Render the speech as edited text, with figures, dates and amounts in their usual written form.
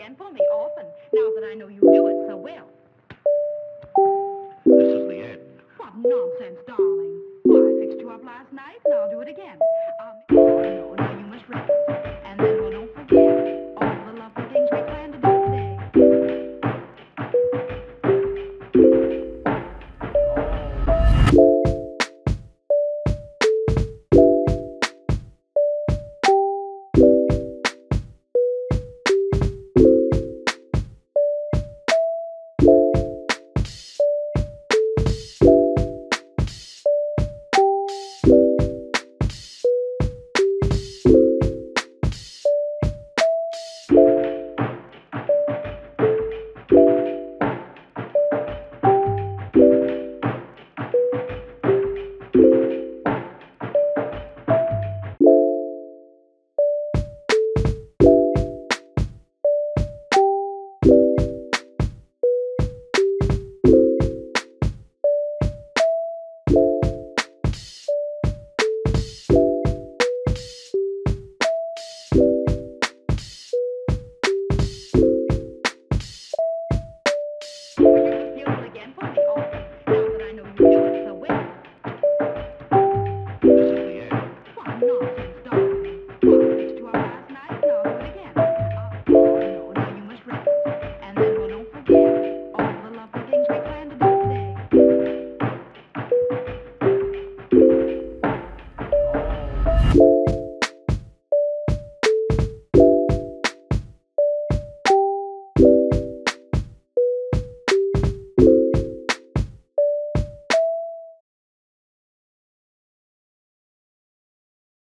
again for me often, now that I know you do it so well. This is the end. What nonsense, darling. Well, I fixed you up last night, and I'll do it again.